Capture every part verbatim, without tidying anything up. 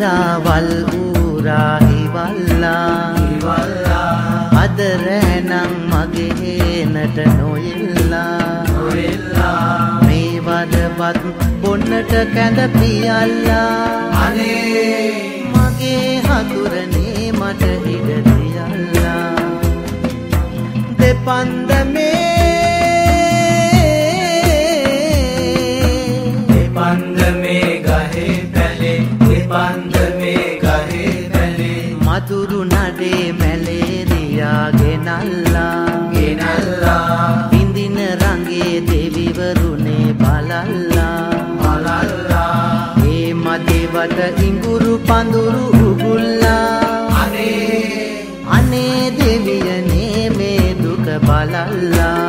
බොන්නට කැඳ පියල්ලා අනේ මගේ හතුරනේ මට ඉඩ තියල්ලා දෙපන්දමේ දෙපන්දමේ ගහේ පැලේ දෙපන්දමේ ගහේ පැලේ මතුරු නඩේ මැලේ රියා ගෙනල්ලා ගෙනල්ලා විඳින රංගේ දෙවිවරුනේ බලල්ලා इंगुरु पंदुरु उगुल्ला अने अने देवियने में दुख बालल्ला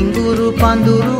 इंगुरु पंदुरु